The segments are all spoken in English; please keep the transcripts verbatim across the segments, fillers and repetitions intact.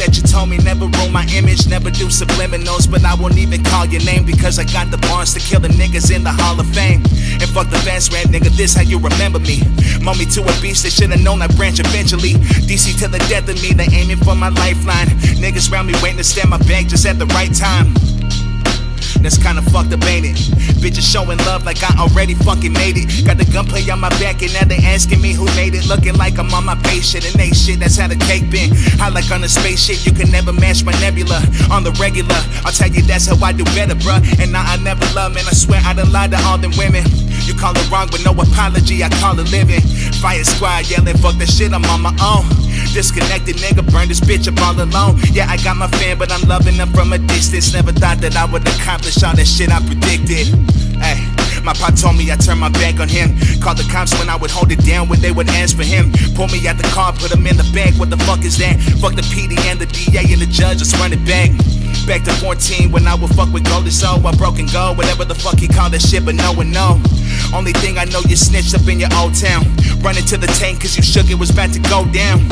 everything that you told me. Never ruin my image, never do subliminals, but I won't even call your name, because I got the bars to kill the niggas in the Hall of Fame. And fuck the fans rap, nigga, this how you remember me. Mommy to a beast, they should've known I branch eventually. D C till the death of me, they aiming for my lifeline. Niggas round me waiting to stand my back just at the right time. That's kinda fucked up, ain't it? Bitches showing love like I already fucking made it. Got the gunplay on my back and now they asking me who made it. Looking like I'm on my base shit and they shit, that's how the cake been. I like on the space shit, you can never match my nebula. On the regular, I'll tell you that's how I do better, bruh. And now I never love, man, I swear I done lied to all them women. You call it wrong with no apology, I call it living. Firesquad yelling, fuck that shit, I'm on my own. Disconnected, nigga, burn this bitch up all alone. Yeah, I got my fan, but I'm loving them from a distance. Never thought that I would accomplish all that shit I predicted. Ay. My pop told me I turned my back on him. Called the cops when I would hold it down when they would ask for him. Pull me out the car, put him in the bag, what the fuck is that? Fuck the P D and the D A and the judge, let's run it back. Back to fourteen when I would fuck with Goldie, so I broke and go. Whatever the fuck he called that shit, but no one know. Only thing I know, you snitched up in your old town. Running to the tank cause you shook it was about to go down.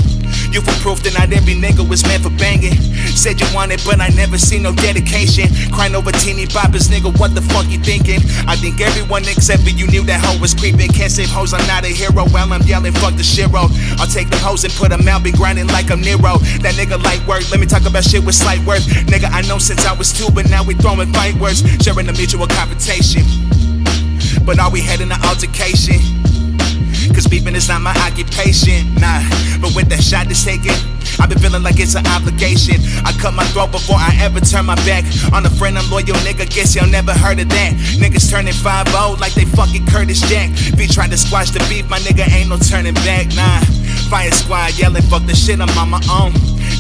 You for proof that not every nigga was meant for banging. Said you want it, but I never seen no dedication. Crying over teeny boppers, nigga, what the fuck you thinking? I think everyone except for you knew that hoe was creeping. Can't save hoes, I'm not a hero. While I'm yelling, fuck the shiro. I'll take the hoes and put them out, been grinding like I'm Nero. That nigga light work, let me talk about shit with slight worth. Nigga, I know since I was two, but now we throwing fight words. Sharing a mutual confrontation, but are we heading to altercation? Cause beeping is not my occupation, nah. But with that shot that's taken, I've been feeling like it's an obligation. I cut my throat before I ever turn my back on a friend. I'm loyal, nigga, guess y'all never heard of that. Niggas turning five oh like they fucking Curtis Jack. Be trying to squash the beef, my nigga, ain't no turning back, nah. Fire squad yelling, fuck the shit, I'm on my own.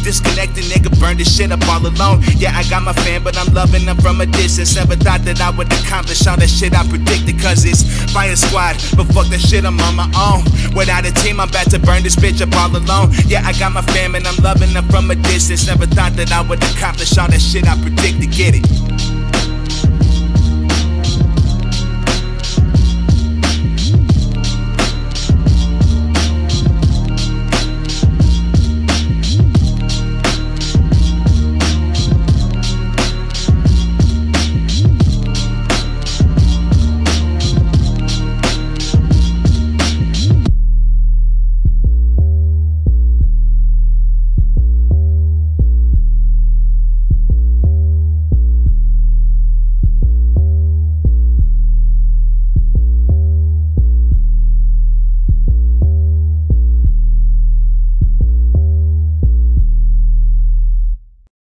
Disconnected, nigga, burn this shit up all alone. Yeah, I got my fan, but I'm loving them from a distance. Never thought that I would accomplish all that shit I predicted, cause it's Fire Squad, but fuck that shit, I'm on my own. Without a team, I'm about to burn this bitch up all alone. Yeah, I got my fan, and I'm loving them from a distance. Never thought that I would accomplish all that shit I predicted, get it.